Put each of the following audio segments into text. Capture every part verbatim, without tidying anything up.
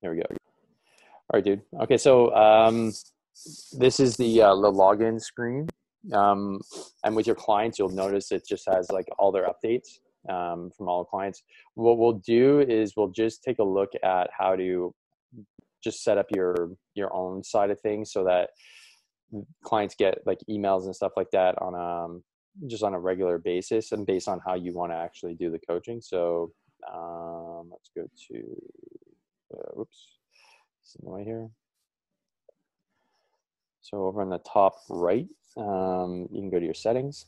There we go. All right, dude. Okay, so um, this is the uh, the login screen. Um, and with your clients, you'll notice it just has like all their updates um, from all clients. What we'll do is we'll just take a look at how to just set up your your own side of things so that clients get like emails and stuff like that on um just on a regular basis, and based on how you want to actually do the coaching. So um, let's go to uh, whoops, something right here. So over on the top right, um, you can go to your settings,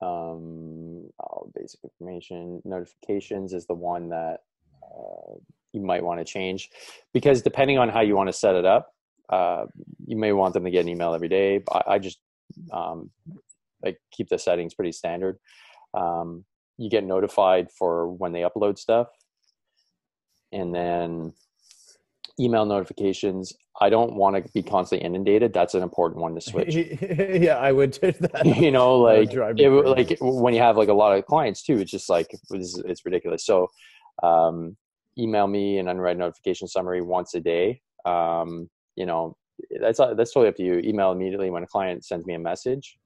um, all basic information. Notifications is the one that uh, you might want to change, because depending on how you want to set it up, uh, you may want them to get an email every day. I, I just um, like keep the settings pretty standard. Um, you get notified for when they upload stuff, and then email notifications. I don't want to be constantly inundated. That's an important one to switch. Yeah, I would do that. You know, like it, like when you have like a lot of clients too, it's just like, it's, it's ridiculous. So um, email me an unread notification summary once a day. Um, you know, that's, that's totally up to you. Email immediately when a client sends me a message.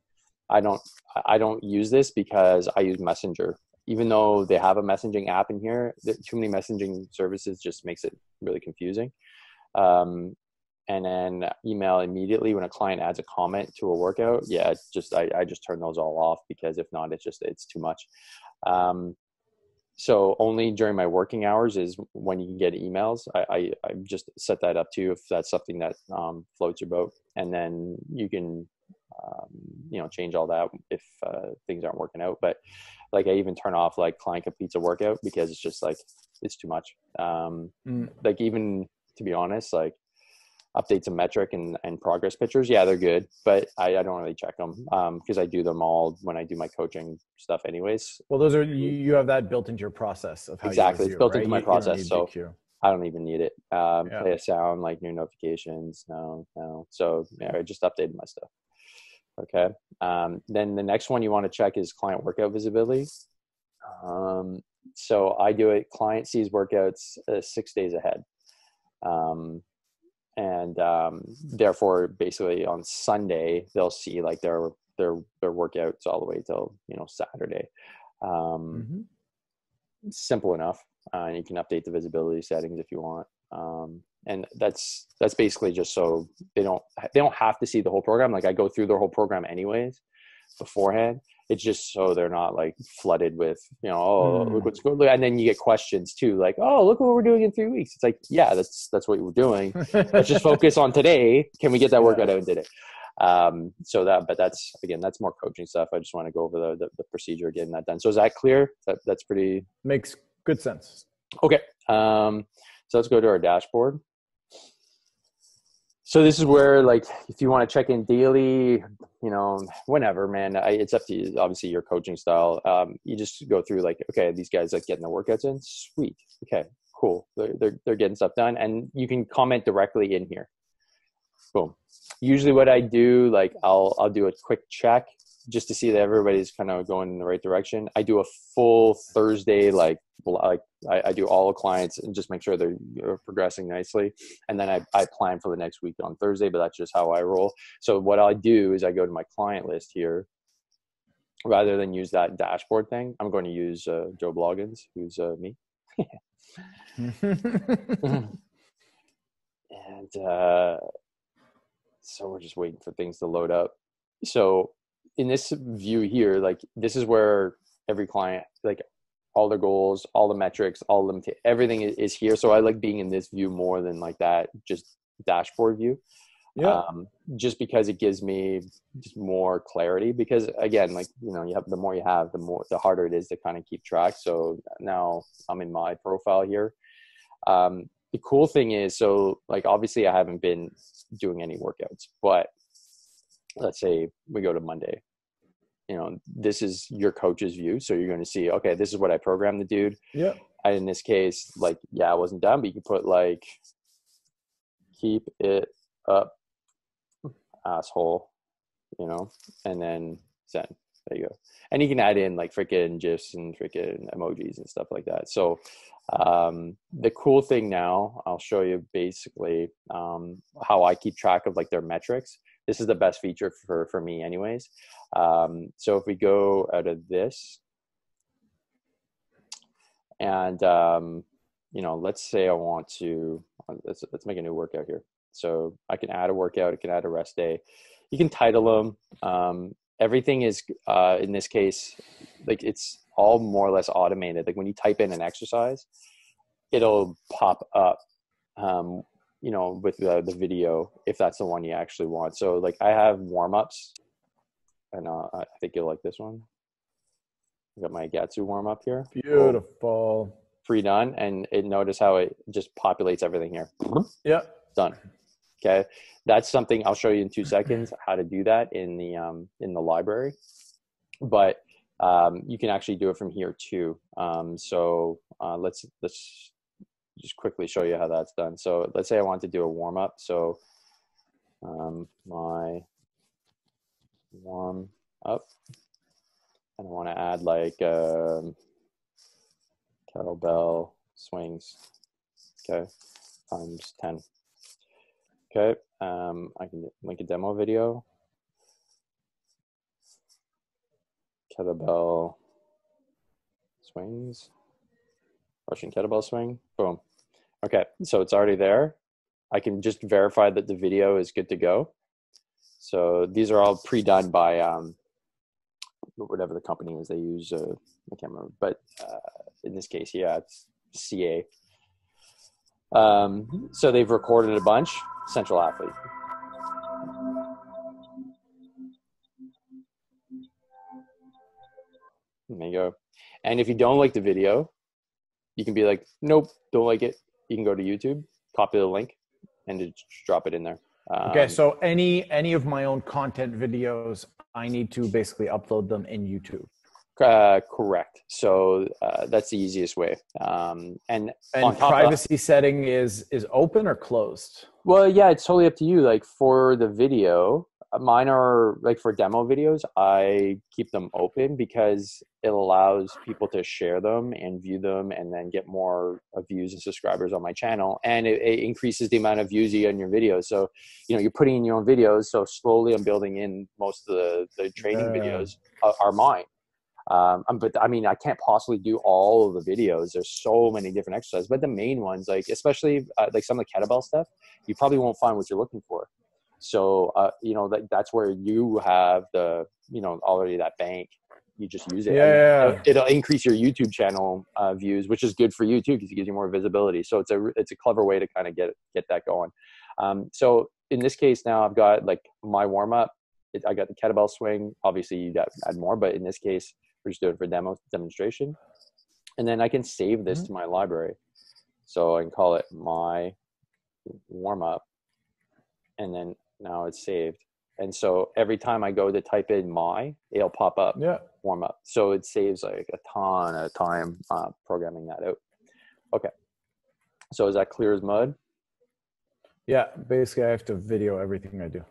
I don't, I don't use this because I use Messenger. Even though they have a messaging app in here, too many messaging services just makes it really confusing. Um, and then email immediately when a client adds a comment to a workout. Yeah, it's just I, I just turn those all off, because if not, it's just it's too much. Um, so only during my working hours is when you can get emails. I, I, I just set that up too if that's something that um, floats your boat, and then you can. Um, you know, change all that if uh, things aren't working out. But like, I even turn off like client completes a workout, because it's just like, it's too much. Um, mm. Like, even to be honest, like updates of metric and, and progress pictures. Yeah, they're good, but I, I don't really check them um, because I do them all when I do my coaching stuff anyways. Well, those are, you, you have that built into your process of how exactly you do, it's built right? into my you, process. You so D Q. I don't even need it. Um, yeah. Play a sound, like new notifications. No, no. So yeah, I just updated my stuff. Okay. Um, then the next one you want to check is client workout visibility. Um, so I do it. Client sees workouts uh, six days ahead. Um, and, um, therefore basically on Sunday, they'll see like their, their, their workouts all the way till, you know, Saturday. Um, mm-hmm. Simple enough. Uh, and you can update the visibility settings if you want. Um, and that's, that's basically just so they don't, they don't have to see the whole program. Like I go through their whole program anyways beforehand. It's just so they're not like flooded with, you know, oh, mm. look what's good. And then you get questions too. Like, oh, look what we're doing in three weeks. It's like, yeah, that's, that's what we're doing. Let's just focus on today. Can we get that workout out today? Um, so that, but that's, again, that's more coaching stuff. I just want to go over the, the, the procedure of getting that done. So is that clear? That that's pretty. Makes good sense. Okay. Um, So let's go to our dashboard. So this is where, like, if you want to check in daily, you know, whenever, man, I, it's up to you, obviously your coaching style. Um, you just go through like, okay, these guys like getting their workouts in, sweet. Okay, cool. They're, they're, they're getting stuff done, and you can comment directly in here. Boom. Usually what I do, like I'll, I'll do a quick check just to see that everybody's kind of going in the right direction. I do a full Thursday, like, like I, I do all clients and just make sure they're progressing nicely. And then I, I plan for the next week on Thursday, but that's just how I roll. So what I do is I go to my client list here. Rather than use that dashboard thing, I'm going to use uh, Joe Bloggins, who's uh, me. And uh, so we're just waiting for things to load up. So in this view here, like this is where every client, like all their goals, all the metrics, all them, everything is here. So I like being in this view more than like that, just dashboard view. Yeah. Um, just because it gives me just more clarity, because again, like, you know, you have, the more you have, the more, the harder it is to kind of keep track. So now I'm in my profile here. Um, the cool thing is, so like, obviously I haven't been doing any workouts, but let's say we go to Monday. You know, this is your coach's view. So you're going to see, okay, this is what I programmed the dude. Yeah. I, in this case, like, yeah, I wasn't done, but you could put like, keep it up, asshole, you know, and then send. There you go. And you can add in like freaking GIFs and freaking emojis and stuff like that. So um, the cool thing now, I'll show you basically um, how I keep track of like their metrics. This is the best feature for, for me anyways. Um, so if we go out of this and, um, you know, let's say I want to, let's, let's make a new workout here. So I can add a workout, I can add a rest day. You can title them. Um, everything is, uh, in this case, like it's all more or less automated. Like when you type in an exercise, it'll pop up, um, you know, with the, the video, if that's the one you actually want. So like I have warm-ups and uh, I think you'll like this one. I got my Gatsu warm up here. Beautiful. Pre-done. And it, notice how it just populates everything here. Yep. Done. Okay. That's something I'll show you in two seconds, how to do that in the, um, in the library, but, um, you can actually do it from here too. Um, so, uh, let's, let's, just quickly show you how that's done. So let's say I want to do a warm up. So um, my warm up, and I want to add like um, kettlebell swings. Okay, times ten. Okay, um, I can make a demo video. Kettlebell swings. Russian kettlebell swing, boom. Okay, so it's already there. I can just verify that the video is good to go. So these are all pre-done by um, whatever the company is they use. Uh, I can't remember, but uh, in this case, yeah, it's C A. Um, so they've recorded a bunch, Central Athlete. There you go. And if you don't like the video, you can be like, nope, don't like it. You can go to YouTube, copy the link, and just drop it in there. Um, okay, so any any of my own content videos, I need to basically upload them in YouTube. Uh, correct. So uh, that's the easiest way. Um, and and privacy of, setting is is open or closed? Well, yeah, it's totally up to you. Like for the video, mine are like for demo videos, I keep them open because it allows people to share them and view them and then get more views and subscribers on my channel. And it, it increases the amount of views you get in your videos. So, you know, you're putting in your own videos. So slowly I'm building in most of the, the training uh, videos are, are mine. Um, but I mean, I can't possibly do all of the videos. There's so many different exercises, but the main ones, like, especially uh, like some of the kettlebell stuff, you probably won't find what you're looking for. So, uh, you know, that, that's where you have the, you know, already that bank. You just use it. Yeah, yeah. It'll increase your YouTube channel uh, views, which is good for you too, because it gives you more visibility. So it's a it's a clever way to kind of get get that going. Um, so in this case, now I've got like my warm up. It, I got the kettlebell swing. Obviously, you got add more, but in this case, we're just doing it for demo demonstration. And then I can save this mm-hmm. to my library, so I can call it my warm up, and then now it's saved. And so every time I go to type in my, it'll pop up, yeah. warm up. So it saves like a ton of time uh, programming that out. Okay. So is that clear as mud? Yeah. Basically I have to video everything I do.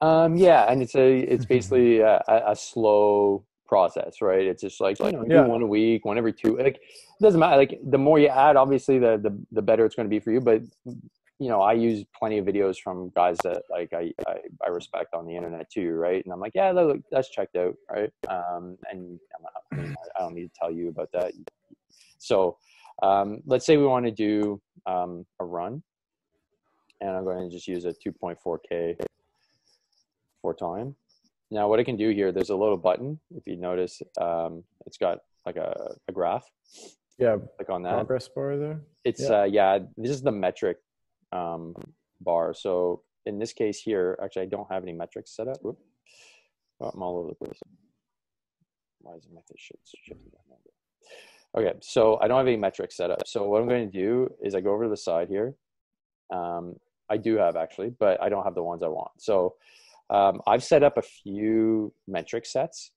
Um, yeah. And it's a, it's basically a, a slow process, right? It's just like, you know, yeah. do one a week, one every two, like it doesn't matter. Like the more you add, obviously the, the, the better it's going to be for you, but you know, I use plenty of videos from guys that like I, I, I respect on the internet too, right? And I'm like, yeah, look, that's checked out, right? Um, and I'm not, I don't need to tell you about that. So um, let's say we want to do um, a run, and I'm going to just use a two point four K for time. Now what I can do here, there's a little button. If you notice, um, it's got like a, a graph. Yeah. Click on that. Progress bar there. It's yeah. Uh, yeah, this is the metric um bar. So in this case here, actually I don't have any metrics set up. Whoop. Oh, I'm all over the place. Why is my shit shifting that number? Okay, so I don't have any metrics set up. So what I'm going to do is I go over to the side here. Um I do have actually, but I don't have the ones I want. So um I've set up a few metric sets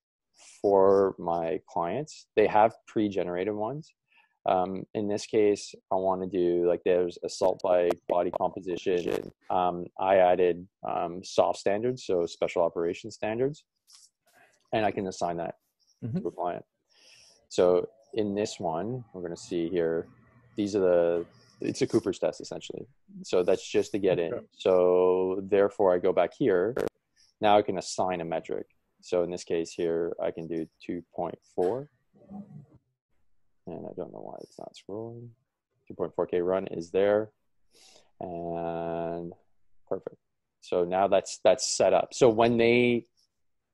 for my clients. They have pre-generated ones. Um, in this case, I want to do like there's assault bike, body composition. Um, I added um, soft standards, so special operations standards, and I can assign that mm-hmm. to a client. So in this one, we're going to see here, these are the, it's a Cooper's test essentially. So that's just to get in. So therefore I go back here. Now I can assign a metric. So in this case here, I can do two point four. And I don't know why it's not scrolling. two point four K run is there. And perfect. So now that's, that's set up. So when they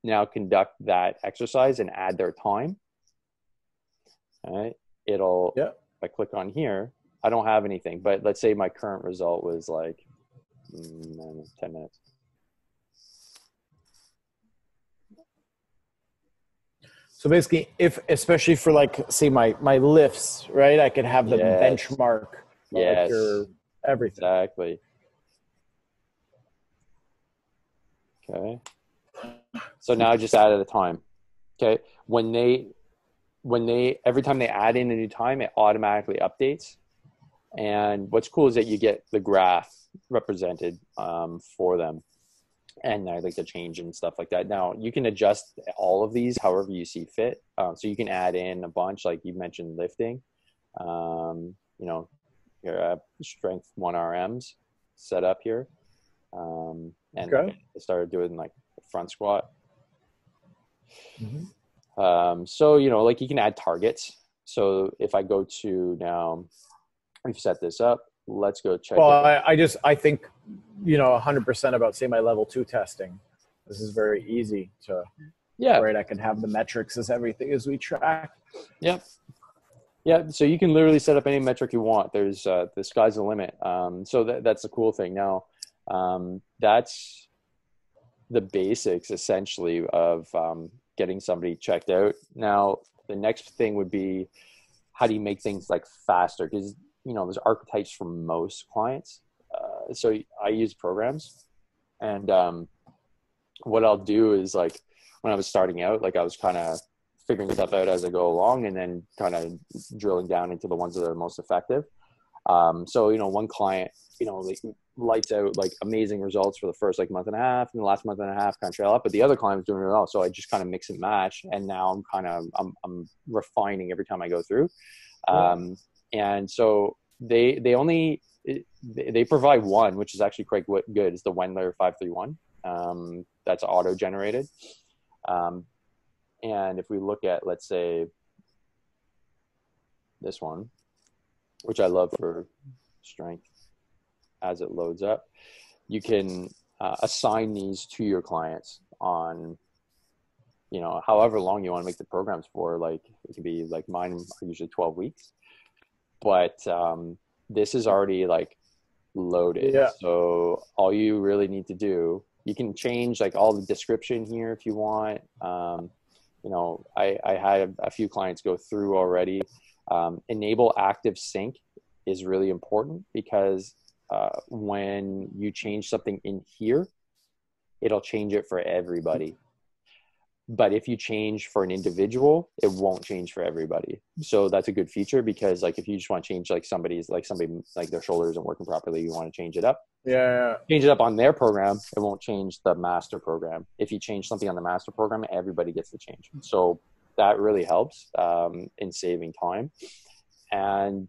now conduct that exercise and add their time, all right, it'll, yeah. if I click on here, I don't have anything, but let's say my current result was like mm, ten minutes. So basically, if, especially for like, say my, my lifts, right? I could have the yes. benchmark. Yes. Your everything. Exactly. Okay. So now I just added a time. Okay. When they, when they, every time they add in a new time, it automatically updates. And what's cool is that you get the graph represented um, for them. And I like to change and stuff like that. Now you can adjust all of these however you see fit. Um, so you can add in a bunch, like you mentioned lifting, um, you know, your strength one R Ms set up here. Um, and okay. I started doing like front squat. Mm-hmm. um, so, you know, like you can add targets. So if I go to now, we've set this up. Let's go check. Well, I, I just, I think, you know, one hundred percent about, say, my level two testing. This is very easy to, yeah. right? I can have the metrics as everything as we track. Yep. Yeah. So you can literally set up any metric you want. There's, uh, the sky's the limit. Um, so that, that's the cool thing. Now, um, that's the basics essentially of, um, getting somebody checked out. Now, the next thing would be, how do you make things like faster? Because you know, there's archetypes for most clients. Uh, so I use programs, and um, what I'll do is like when I was starting out, like I was kind of figuring stuff out as I go along, and then kind of drilling down into the ones that are most effective. Um, so, you know, one client, you know, like lights out, like amazing results for the first like month and a half, and the last month and a half kind of trail up, but the other client was doing it all. So I just kind of mix and match. And now I'm kind of, I'm, I'm refining every time I go through. Um, yeah. And so they, they only, they provide one, which is actually quite good. It's the Wendler five thirty-one. Um, that's auto generated. Um, and if we look at, let's say this one, which I love for strength as it loads up, you can uh, assign these to your clients on, you know, however long you want to make the programs for. Like it could be like mine are usually twelve weeks. But um, this is already like loaded. Yeah. So all you really need to do, you can change like all the description here if you want. Um, you know, I, I had a few clients go through already. Um, enable active sync is really important because uh, when you change something in here, it'll change it for everybody. But if you change for an individual, it won't change for everybody. So that's a good feature because like, if you just want to change like somebody's, like somebody, like their shoulder isn't working properly, you want to change it up. Yeah. Change it up on their program. It won't change the master program. If you change something on the master program, everybody gets the change. So that really helps um, in saving time. And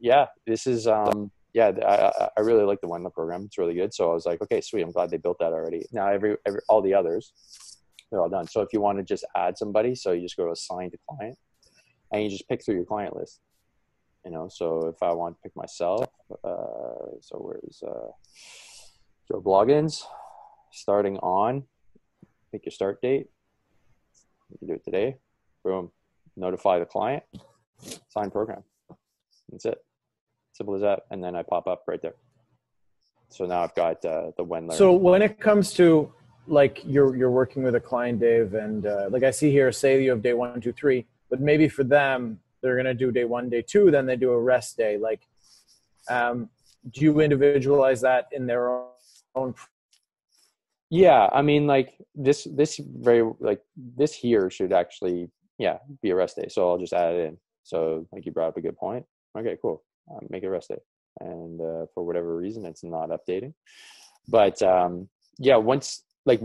yeah, this is, um, yeah, I, I really like the Wendler program. It's really good. So I was like, okay, sweet. I'm glad they built that already. Now every, every all the others, they're all done. So if you want to just add somebody, so you just go to assign to client and you just pick through your client list, you know? So if I want to pick myself, uh, so where's uh, Joe Bloggins starting on, pick your start date. You can do it today. Boom. Notify the client, sign program. That's it. Simple as that. And then I pop up right there. So now I've got uh, the Wendler. So when it comes to, like you're, you're working with a client, Dave, and uh, like I see here, say you have day one, two, three, but maybe for them, they're going to do day one, day two, then they do a rest day. Like, um, do you individualize that in their own, own? Yeah. I mean, like this, this very, like this here should actually, yeah, be a rest day. So I'll just add it in. So like you brought up a good point. Okay, cool. Um, make it a rest day. And uh, for whatever reason, it's not updating, but um, yeah, once, like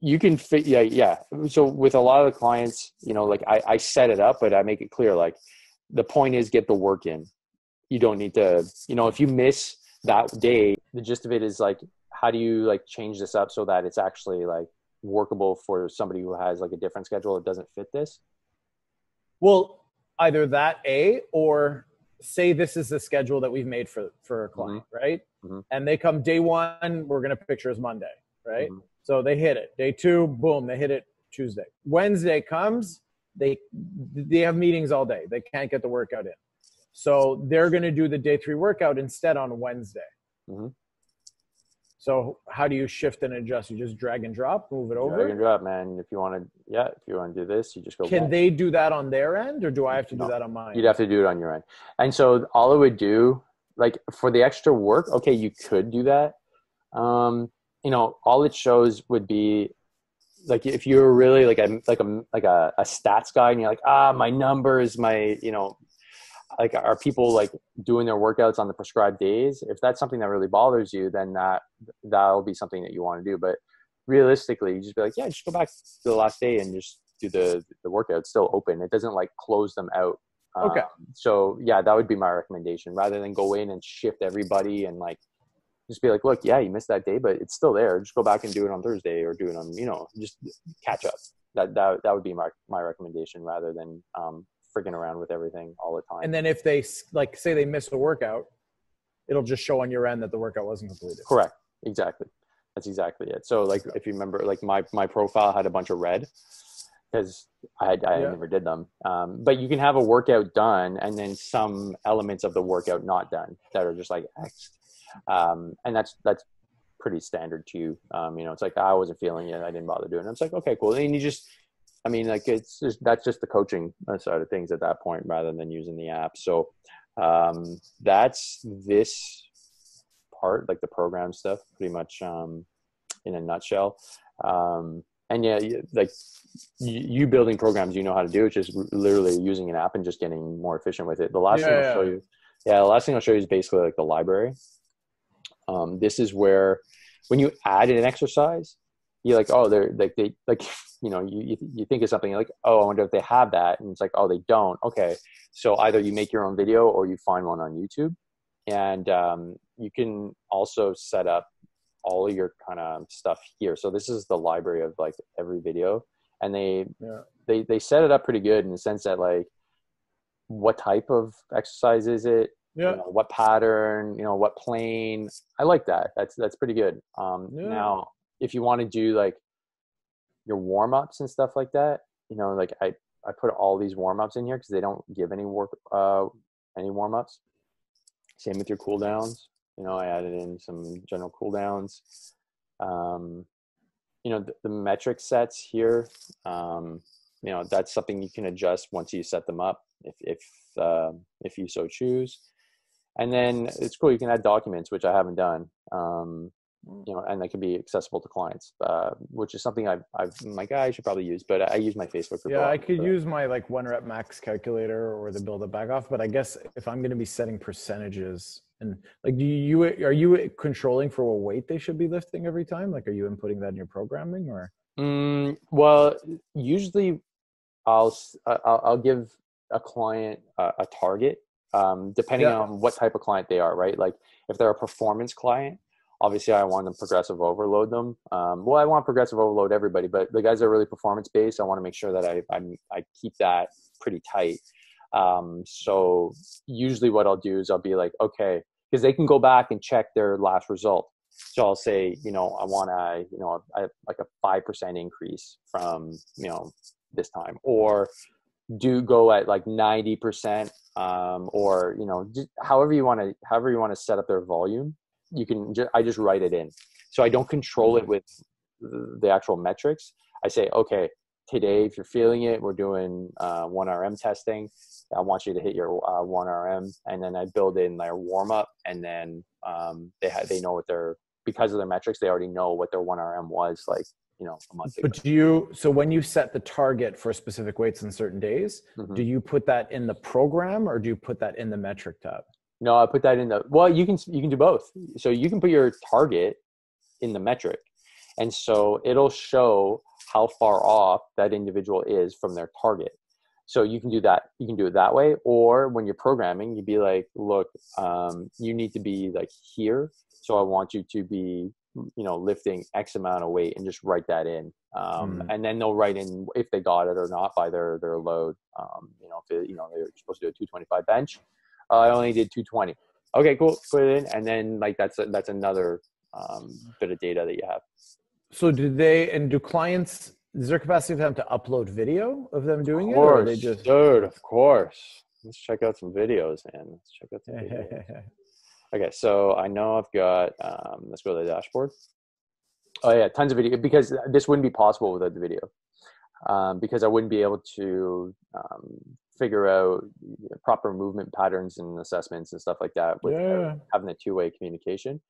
you can fit. Yeah. Yeah. So with a lot of the clients, you know, like I, I set it up, but I make it clear. Like the point is get the work in. You don't need to, you know, if you miss that day, the gist of it is like, how do you like change this up so that it's actually like workable for somebody who has like a different schedule that doesn't fit this? Well, either that A or say this is the schedule that we've made for, for a client, mm-hmm. right? Mm-hmm. And they come day one, we're going to picture as Monday, right? Mm-hmm. So they hit it. Day two, boom, they hit it Tuesday. Wednesday comes, they they have meetings all day. They can't get the workout in. So they're going to do the day three workout instead on Wednesday. Mm-hmm. So how do you shift and adjust? You just drag and drop, move it over. Drag and drop, man. If you want to, yeah, if you want to do this, you just go. Can back. They do that on their end, or do I have to no. do that on mine? You'd have to do it on your end. And so all it would do, like for the extra work, okay, you could do that. Um, you know, all it shows would be like, if you're really like a, like a, like a, a stats guy and you're like, ah, my numbers, my, you know, like are people like doing their workouts on the prescribed days? If that's something that really bothers you, then that, that'll be something that you want to do. But realistically, you just be like, yeah, just go back to the last day and just do the, the workout. It's still open. It doesn't like close them out. Okay. Um, so yeah, that would be my recommendation rather than go in and shift everybody and like, just be like, look, yeah, you missed that day, but it's still there. Just go back and do it on Thursday or do it on, you know, just catch up. That, that, that would be my, my recommendation rather than, um, freaking around with everything all the time. And then if they like say they miss a workout, it'll just show on your end that the workout wasn't completed. Correct. Exactly. That's exactly it. So like if you remember, like my my profile had a bunch of red because I had, I yeah. never did them. Um, but you can have a workout done and then some elements of the workout not done that are just like X. Um, and that's that's pretty standard too. Um, you know, it's like I wasn't feeling it. I didn't bother doing it. It's like okay, cool. And you just I mean, like it's just, that's just the coaching side of things at that point, rather than using the app. So um, that's this part, like the program stuff, pretty much um, in a nutshell. Um, and yeah, like you building programs, you know how to do it. Just literally using an app and just getting more efficient with it. The last yeah, thing I'll yeah. show you, yeah, the last thing I'll show you is basically like the library. Um, this is where when you add an exercise. You're like, oh, they're like, they, like, you know, you, you think of something you're like, oh, I wonder if they have that. And it's like, oh, they don't. Okay. So either you make your own video or you find one on YouTube. And um, you can also set up all of your kind of stuff here. So this is the library of like every video. And they, yeah. they, they set it up pretty good in the sense that like, what type of exercise is it? Yeah. You know, what pattern, you know, what plane? I like that. That's, that's pretty good. Um, yeah. Now, if you want to do like your warm-ups and stuff like that, you know, like I, I put all these warm-ups in here because they don't give any work, uh, any warm-ups. Same with your cool downs. You know, I added in some general cool downs. Um, you know, the, the metric sets here, um, you know, that's something you can adjust once you set them up if, if, uh, if you so choose. And then it's cool. You can add documents, which I haven't done. Um, you know, and they can be accessible to clients, uh, which is something I've, I've, I'm like, I should probably use, but I use my Facebook. Yeah. I could use my like one rep max calculator or the build up back off. But I guess if I'm going to be setting percentages and like, do you, are you controlling for what weight they should be lifting every time? Like, are you inputting that in your programming or? Mm, well, usually I'll, I'll, I'll give a client a, a target, um, depending yeah. on what type of client they are, right? Like if they're a performance client, obviously, I want to progressive overload them. Um, well, I want progressive overload everybody, but the guys that are really performance-based, I want to make sure that I I'm, I keep that pretty tight. Um, so usually what I'll do is I'll be like, okay, because they can go back and check their last result. So I'll say, you know, I want to, you know, I, like a five percent increase from, you know, this time. Or do go at like ninety percent um, or, you know, just however you want to, however you want to set up their volume. You can, ju- I just write it in. So I don't control it with the actual metrics. I say, okay, today, if you're feeling it, we're doing uh, one R M testing. I want you to hit your uh, one R M. And then I build in their warm up. And then um, they ha- they know what their, because of their metrics, they already know what their one R M was like, you know, a month ago. But do you, so when you set the target for specific weights in certain days, mm-hmm. do you put that in the program or do you put that in the metric tab? No, I put that in the, well, you can, you can do both. So you can put your target in the metric And so it'll show how far off that individual is from their target. So you can do that. You can do it that way. Or when you're programming, you'd be like, look, um, you need to be like here. So I want you to be, you know, lifting X amount of weight, and just write that in. Um, mm. And then they'll write in if they got it or not by their, their load. Um, you know, if it, you know, they're supposed to do a two twenty-five bench. Uh, I only did two twenty. Okay, cool. Put it in. And then like, that's, a, that's another um, bit of data that you have. So do they, and do clients, is there capacity for them to upload video of them doing it? Of course, or they just... dude, of course. Let's check out some videos, man. Let's check out some videos. Okay, so I know I've got, um, let's go to the dashboard. Oh yeah, tons of video, because this wouldn't be possible without the video. Um, because I wouldn't be able to um, figure out proper movement patterns and assessments and stuff like that with yeah. having a two-way communication.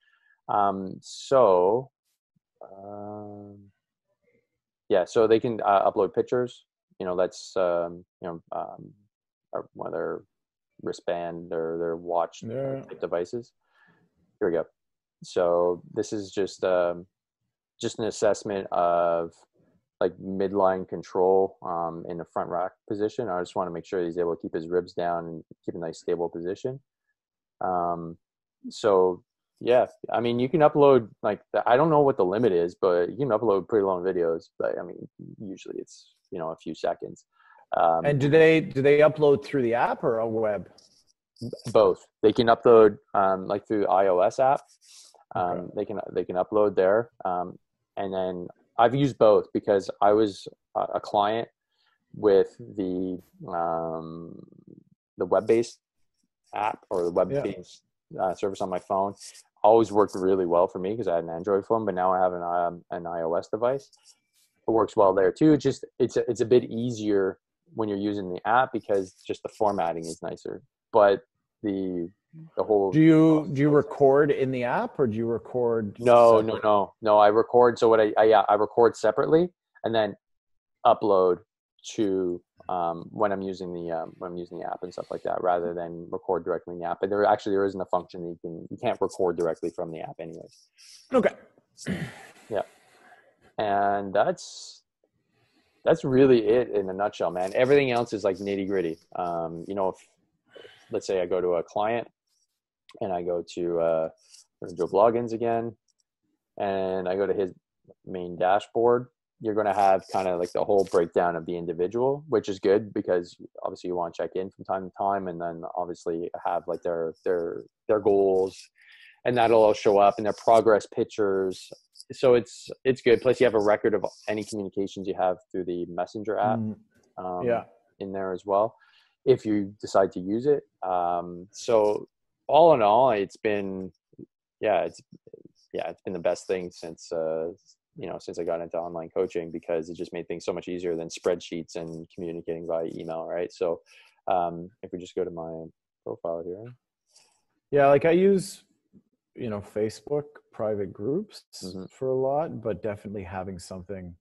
Um, so... Um, yeah, so they can uh, upload pictures. You know, that's um, you know, um, or one of their wristband or their watch yeah. type devices. Here we go. So this is just um, just an assessment of like midline control um, in the front rack position. I just want to make sure he's able to keep his ribs down and keep a nice stable position. Um, so. Yeah. I mean, you can upload like, the, I don't know what the limit is, but you can upload pretty long videos, but I mean, usually it's, you know, a few seconds. Um, and do they, do they upload through the app or a web? Both. They can upload um, like through iOS app. Um, okay. They can, they can upload there. Um, and then I've used both because I was a client with the, um, the web-based app or the web-based yeah. uh, service on my phone. Always worked really well for me because I had an Android phone, but now I have an um, an iOS device. It works well there too. It's just it's a, it's a bit easier when you're using the app because just the formatting is nicer. But the the whole do you um, do you record in the app or do you record? No, separately? no, no, no. I record. So what I, I yeah I record separately and then upload to um, when I'm using the um, when I'm using the app and stuff like that, rather than record directly in the app. But there actually there isn't a function that you can you can't record directly from the app, anyways. Okay. Yeah, and that's that's really it in a nutshell, man. Everything else is like nitty gritty. Um, you know, if let's say I go to a client and I go to uh, Joe Bloggins again, and I go to his main dashboard. You're going to have kind of like the whole breakdown of the individual, which is good because obviously you want to check in from time to time and then obviously have like their, their, their goals and that'll all show up in their progress pictures. So it's, it's good. Plus you have a record of any communications you have through the Messenger app um, yeah. in there as well, if you decide to use it. Um, so all in all, it's been, yeah, it's, yeah, it's been the best thing since, uh, you know, since I got into online coaching, because it just made things so much easier than spreadsheets and communicating via email. Right. So, um, if we just go to my profile here. Yeah. Like I use, you know, Facebook private groups mm-hmm. for a lot, but definitely having something,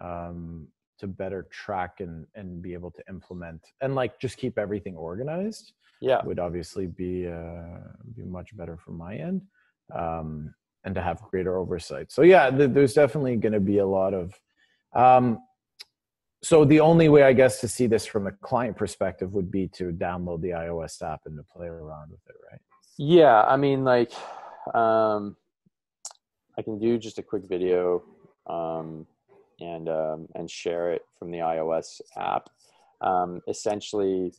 um, to better track and, and be able to implement and like, just keep everything organized. Yeah. Would obviously be, uh, be much better from my end. Um, and to have greater oversight. So yeah, th there's definitely going to be a lot of, um, so the only way I guess to see this from a client perspective would be to download the iOS app and to play around with it, right? Yeah. I mean, like, um, I can do just a quick video, um, and, um, and share it from the iOS app. Um, essentially,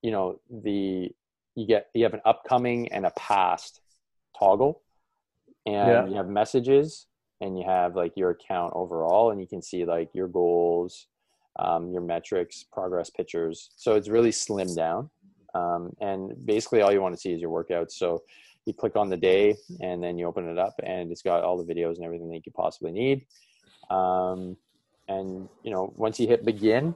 you know, the, you get, you have an upcoming and a past toggle. And yeah. you have messages and you have like your account overall and you can see like your goals, um, your metrics, progress pictures. So it's really slimmed down. Um, and basically all you want to see is your workouts. So you click on the day and then you open it up and it's got all the videos and everything that you could possibly need. Um, and you know, once you hit begin,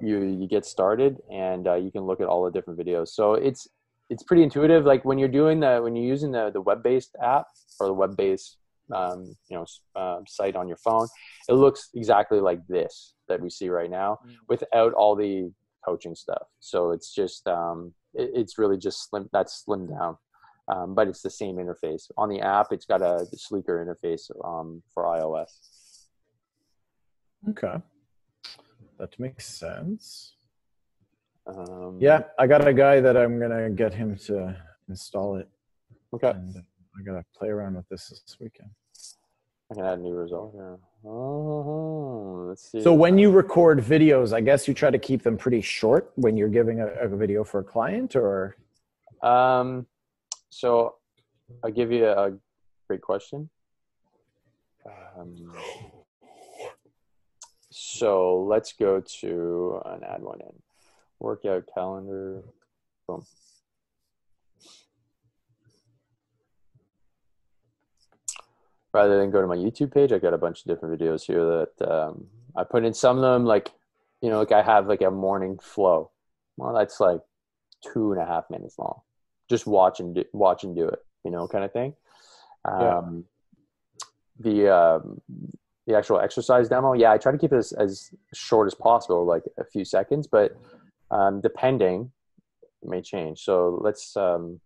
you, you get started and uh, you can look at all the different videos. So it's, it's pretty intuitive. Like when you're doing the, when you're using the, the web-based app or the web-based, um, you know, uh, site on your phone, it looks exactly like this that we see right now mm-hmm. without all the coaching stuff. So it's just, um, it, it's really just slim, that's slimmed down. um, but it's the same interface. On the app, it's got a sleeker interface um, for iOS. Okay, that makes sense. Um, yeah, I got a guy that I'm gonna get him to install it. Okay. And I gotta play around with this this weekend. I can add a new result here. Oh, let's see. So when you record videos, I guess you try to keep them pretty short when you're giving a, a video for a client, or? Um, so I'll give you a great question. Um, so let's go to an add one in. Workout calendar. Boom. Rather than go to my YouTube page, I got a bunch of different videos here that um, I put in. Some of them, like, you know, like I have like a morning flow. Well, that's like two and a half minutes long. Just watch and do, watch and do it, you know, kind of thing. Um, yeah. The um, the actual exercise demo, yeah, I try to keep it as, as short as possible, like a few seconds, but um, depending, it may change. So let's um,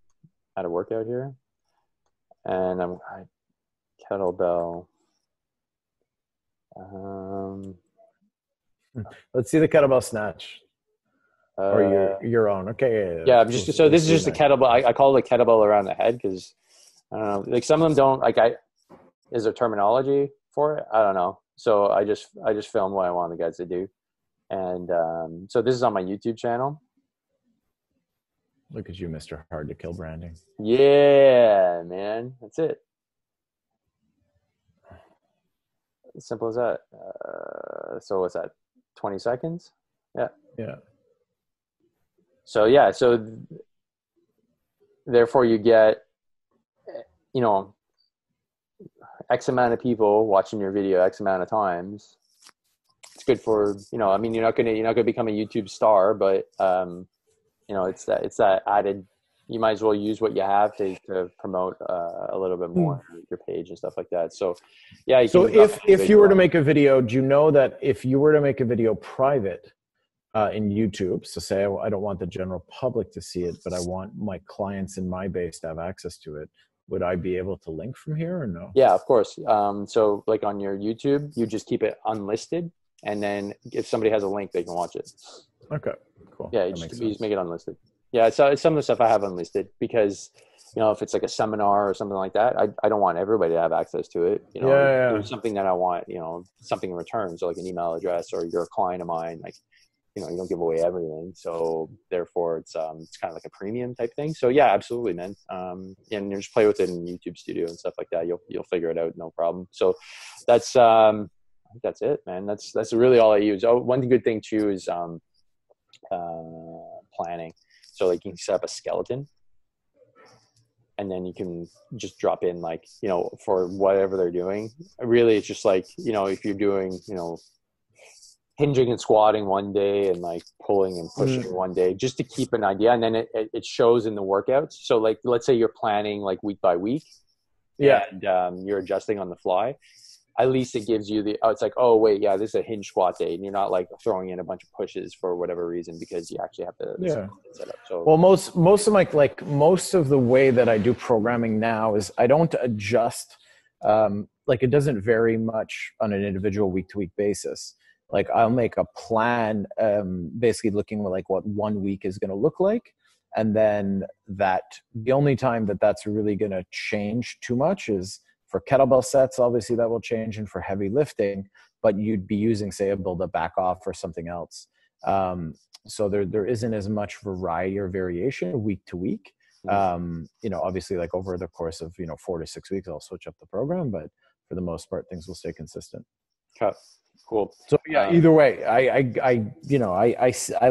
add a workout here, and I'm. I, kettlebell. Um, Let's see the kettlebell snatch, uh, or your your own. Okay. Yeah. yeah I'm just so this is just a kettlebell. I, I call it a kettlebell around the head because I don't know. Like some of them don't like. I is there terminology for it? I don't know. So I just I just film what I want the guys to do, and um, so this is on my YouTube channel. Look at you, Mister Hard to Kill branding. Yeah, man. That's it. Simple as that. Uh, so what's that? twenty seconds? Yeah. Yeah. So yeah. So th therefore you get, you know, X amount of people watching your video X amount of times. It's good for, you know, I mean, you're not going to, you're not going to become a YouTube star, but um, you know, it's that, it's that added, you might as well use what you have to, to promote uh, a little bit more your page and stuff like that. So yeah. You so if, if you were to make a video, do you know that if you were to make a video private uh, in YouTube, so say, I, I don't want the general public to see it, but I want my clients in my base to have access to it. Would I be able to link from here or no? Yeah, of course. Um, so like on your YouTube, you just keep it unlisted. And then if somebody has a link, they can watch it. Okay, cool. Yeah, you just, you just make it unlisted. Yeah, so it's some of the stuff I have unlisted because, you know, if it's like a seminar or something like that, I, I don't want everybody to have access to it. You know, yeah, yeah. There's something that I want, you know, something in return. So like an email address or you're a client of mine, like, you know, you don't give away everything. So therefore it's, um, it's kind of like a premium type thing. So yeah, absolutely, man. Um, and you just play with it in YouTube Studio and stuff like that. You'll, you'll figure it out. No problem. So that's, um, I think that's it, man. That's, that's really all I use. Oh, one good thing too is, um, uh, planning. So like you can set up a skeleton and then you can just drop in like, you know, for whatever they're doing. Really, it's just like, you know, if you're doing, you know, hinging and squatting one day and like pulling and pushing mm. one day, just to keep an idea. And then it, it shows in the workouts. So like, let's say you're planning like week by week. Yeah. And um, you're adjusting on the fly. At least it gives you the, oh, it's like, oh, wait, yeah, this is a hinge squat day. And you're not like throwing in a bunch of pushes for whatever reason because you actually have to yeah. set up. So, well, most, most of my, like most of the way that I do programming now is I don't adjust. Um, like it doesn't vary much on an individual week to week basis. Like I'll make a plan, um, basically looking like what one week is going to look like. And then that the only time that that's really going to change too much is for kettlebell sets, obviously that will change, and for heavy lifting, but you'd be using, say, a build-up back-off or something else. Um, so there, there isn't as much variety or variation week to week. Um, you know, obviously, like over the course of, you know, four to six weeks, I'll switch up the program, but for the most part, things will stay consistent. Okay. Cool. So yeah, um, either way, I, I, I you know, I, I, I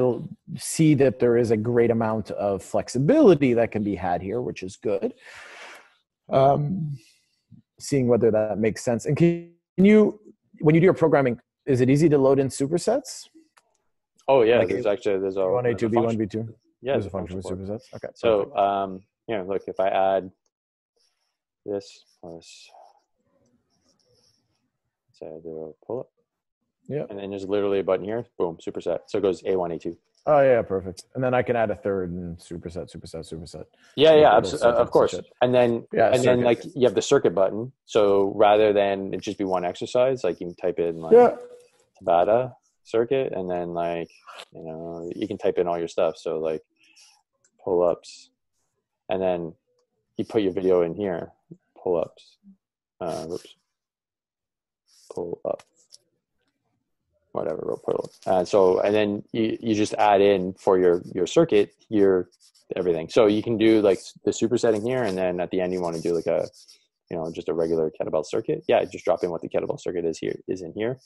see that there is a great amount of flexibility that can be had here, which is good. Um, seeing whether that makes sense. And can you, when you do your programming, is it easy to load in supersets? Oh yeah, like there's a, actually, there's a one A, two B, one B two. Yeah, there's a function with supersets. Okay. So, um, you know, look, if I add this plus, say I do a pull up. Yeah. And then there's literally a button here, boom, superset. So it goes A one, A two. Oh yeah, perfect. And then I can add a third and superset, superset, superset. Yeah, yeah, abso- of course. And then, yeah, and circuit. then like you have the circuit button. So rather than it just be one exercise, like you can type in like yeah. Tabata circuit, and then like, you know, you can type in all your stuff. So like pull-ups, and then you put your video in here, pull-ups, uh, oops, pull-up. Whatever, real pull. Uh, so, and then you, you just add in for your, your circuit, your everything. So you can do like the supersetting here, and then at the end you want to do like a, you know, just a regular kettlebell circuit. Yeah, just drop in what the kettlebell circuit is here is in here.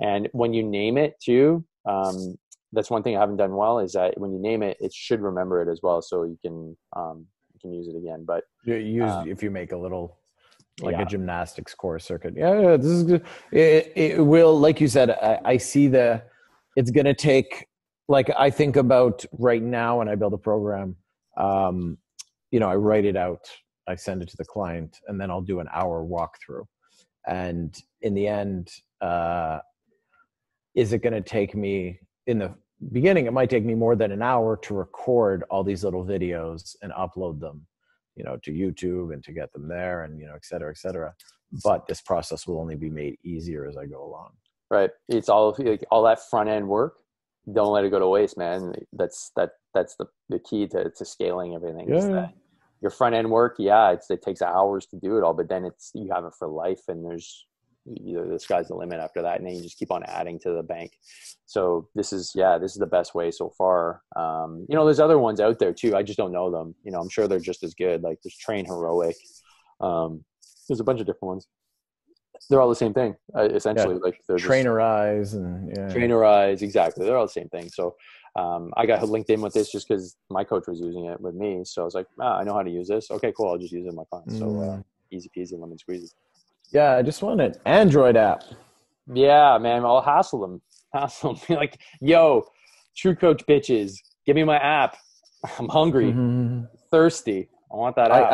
And when you name it too, um, that's one thing I haven't done well, is that when you name it, it should remember it as well, so you can um, you can use it again. But you use um, if you make a little. Like yeah. a gymnastics core circuit. Yeah, yeah, this is good. It, it will, like you said, I, I see the, it's going to take, like I think about right now when I build a program, um, you know, I write it out, I send it to the client, and then I'll do an hour walkthrough. And in the end, uh, is it going to take me, in the beginning, it might take me more than an hour to record all these little videos and upload them, you know, to YouTube and to get them there and, you know, et cetera, et cetera. But this process will only be made easier as I go along. Right. It's all, like, all that front end work. Don't let it go to waste, man. That's, that, that's the, the key to, to scaling everything. Yeah. Is that your front end work. Yeah. It's, it takes hours to do it all, but then it's, you have it for life, and there's, you know, the sky's the limit after that. And then you just keep on adding to the bank. So this is, yeah, this is the best way so far. Um, you know, there's other ones out there too. I just don't know them. You know, I'm sure they're just as good. Like there's Train Heroic. Um, there's a bunch of different ones. They're all the same thing. Uh, essentially, yeah. like they're Trainerize and yeah. Trainerize. Exactly. They're all the same thing. So um, I got linked in with this just cause my coach was using it with me. So I was like, ah, I know how to use this. Okay, cool. I'll just use it in my clients. So uh, easy peasy, lemon squeezy. Yeah, I just want an Android app. Yeah, man, I'll hassle them. Hassle them. Like, yo, True Coach bitches, give me my app. I'm hungry, mm-hmm. thirsty. I want that I, app. I-